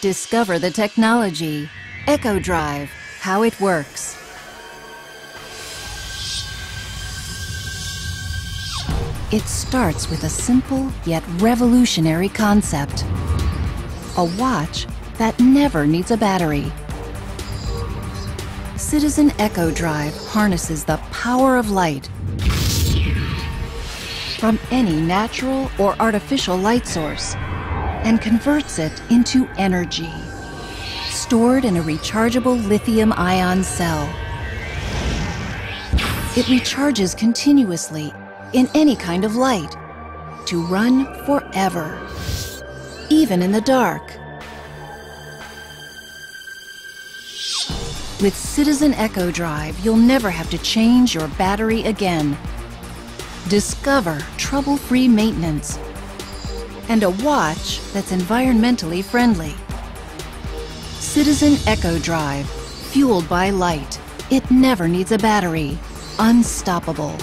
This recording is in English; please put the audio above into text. Discover the technology. Eco-Drive, how it works. It starts with a simple yet revolutionary concept. A watch that never needs a battery. Citizen Eco-Drive harnesses the power of light from any natural or artificial light source and converts it into energy stored in a rechargeable lithium-ion cell. It recharges continuously in any kind of light to run forever, even in the dark. With Citizen Eco-Drive, you'll never have to change your battery again. Discover trouble-free maintenance and a watch that's environmentally friendly. Citizen Eco-Drive, fueled by light. It never needs a battery. Unstoppable.